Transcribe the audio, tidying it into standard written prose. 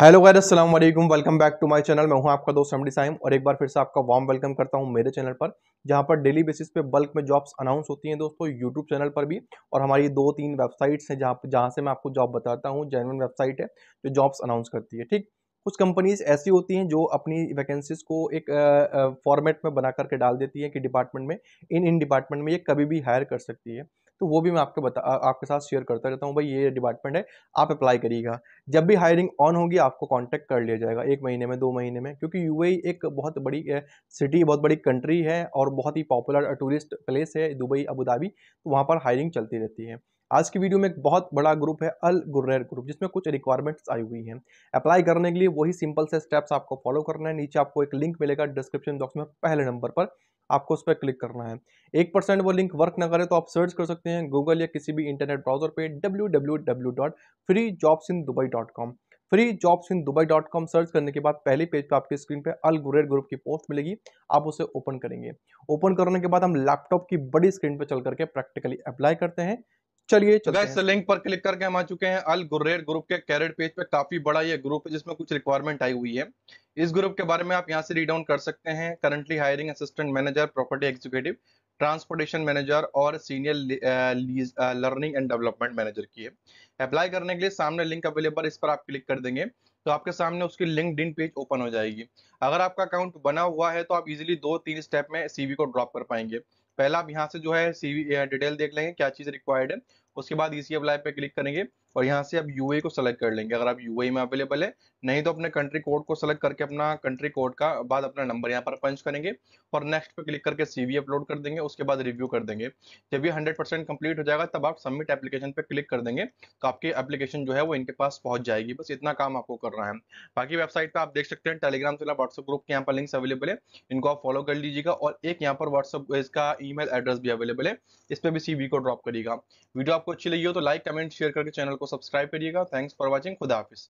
Hello guys, अस्सलाम वालेकुम, welcome back to my channel. मैं हूं आपका दोस्त एम डी साइम और एक बार फिर से आपका वार्म वेलकम करता हूं मेरे चैनल पर, जहां पर डेली बेसिस पे बल्क में जॉब्स अनाउंस होती हैं दोस्तों। यूट्यूब चैनल पर भी और हमारी 2-3 वेबसाइट्स हैं जहां से मैं आपको जॉब बताता हूं। जेन्युइन वेबसाइट है जो जॉब्स अनाउंस करती है, ठीक। कुछ कंपनीज़ ऐसी होती हैं जो अपनी वैकेंसीज को एक फॉर्मेट में बना करके डाल देती हैं कि डिपार्टमेंट में इन डिपार्टमेंट में ये कभी भी हायर कर सकती है, तो वो भी मैं आपके साथ शेयर करता रहता हूँ। भाई ये डिपार्टमेंट है, आप अप्लाई करिएगा, जब भी हायरिंग ऑन होगी आपको कांटेक्ट कर लिया जाएगा 1 महीने में 2 महीने में, क्योंकि यूएई एक बहुत बड़ी सिटी, बहुत बड़ी कंट्री है और बहुत ही पॉपुलर टूरिस्ट प्लेस है दुबई, अबू धाबी, तो वहाँ पर हायरिंग चलती रहती है। आज की वीडियो में एक बहुत बड़ा ग्रुप है अल गुरैर ग्रुप, जिसमें कुछ रिक्वायरमेंट्स आई हुई हैं। अप्लाई करने के लिए वही सिंपल से स्टेप्स आपको फॉलो करना है। नीचे आपको एक लिंक मिलेगा डिस्क्रिप्शन बॉक्स में पहले नंबर पर, आपको उस पर क्लिक करना है। 1% वो लिंक वर्क ना करे तो आप सर्च कर सकते हैं गूगल या किसी भी इंटरनेट ब्राउजर पे www.freejobsindubai.com। freejobsindubai.com सर्च करने के बाद पहले पेज पे आपके स्क्रीन पे अल गुरैर ग्रुप की पोस्ट मिलेगी, आप उसे ओपन करेंगे। ओपन करने के बाद हम लैपटॉप की बड़ी स्क्रीन पे चल करके प्रैक्टिकली अप्लाई करते हैं। चलिए गाइस, लिंक पर क्लिक करके हम आ चुके हैं अल गुरैर ग्रुप के कैरियर पेज पे। काफी बड़ा ये ग्रुप है जिसमें कुछ रिक्वायरमेंट आई हुई है। इस ग्रुप के बारे में आप यहाँ से रीड डाउन कर सकते हैं। Currently hiring assistant manager, property executive, transportation manager और senior learning and development manager की है। अप्लाई करने के लिए सामने लिंक अवेलेबल, इस पर आप क्लिक कर देंगे तो आपके सामने उसकी लिंक्डइन पेज ओपन हो जाएगी। अगर आपका अकाउंट बना हुआ है तो आप इजिली 2-3 स्टेप में सीवी को ड्रॉप कर पाएंगे। पहला आप यहाँ से जो है सीवी डिटेल देख लेंगे क्या चीज़ रिक्वायर्ड है, उसके बाद ईसी अप्लाई पे क्लिक करेंगे और यहाँ से आप यूएई को सेलेक्ट कर लेंगे अगर आप यूएई में अवेलेबल है, नहीं तो अपने कंट्री कोड को सेलेक्ट करके अपना कंट्री कोड का बाद अपना नंबर यहाँ पर पंच करेंगे और नेक्स्ट पे क्लिक करके सीवी अपलोड कर देंगे। उसके बाद रिव्यू कर देंगे, जब ये 100% कम्प्लीट हो जाएगा तब आप सबमिट एप्लीकेशन पे क्लिक कर देंगे तो आपकी एप्लीकेशन जो है वो इनके पास पहुँच जाएगी। बस इतना काम आपको करना है। बाकी वेबसाइट पर आप देख सकते हैं टेलीग्राम से व्हाट्सअप ग्रुप के यहाँ पर लिंक्स अवेलेबल है, इनको आप फॉलो कर लीजिएगा और एक यहाँ पर व्हाट्सअप इसका ई एड्रेस भी अवेलेबल है, इस पर भी सीवी को ड्रॉप करिएगा। वीडियो आपको अच्छी लगी हो तो लाइक, कमेंट, शेयर करके चैनल को सब्सक्राइब करिएगा। थैंक्स फॉर वॉचिंग, खुदा हाफिज़।